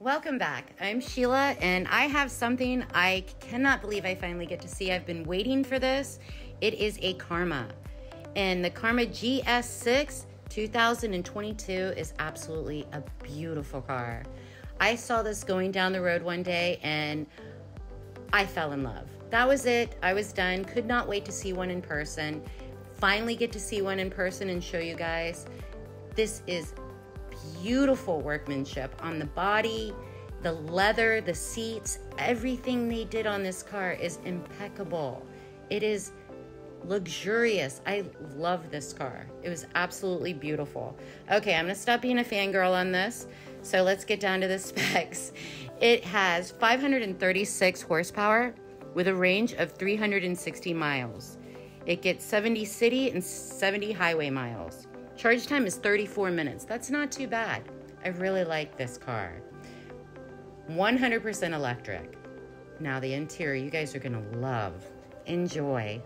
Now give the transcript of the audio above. Welcome back. I'm Sheila and I have something I cannot believe I finally get to see. I've been waiting for this. It is a Karma, and the Karma GS6 2022 is absolutely a beautiful car. I saw this going down the road one day and I fell in love. That was it. I was done. Could not wait to see one in person. Finally get to see one in person and show you guys. This is beautiful workmanship on the body, the leather, the seats. Everything they did on this car is impeccable. It is luxurious. I love this car. It was absolutely beautiful. Okay, I'm gonna stop being a fangirl on this. So let's get down to the specs. It has 536 horsepower with a range of 360 miles. It gets 70 city and 70 highway miles. Charge time is 34 minutes. That's not too bad. I really like this car. 100% electric. Now the interior, you guys are gonna love. Enjoy.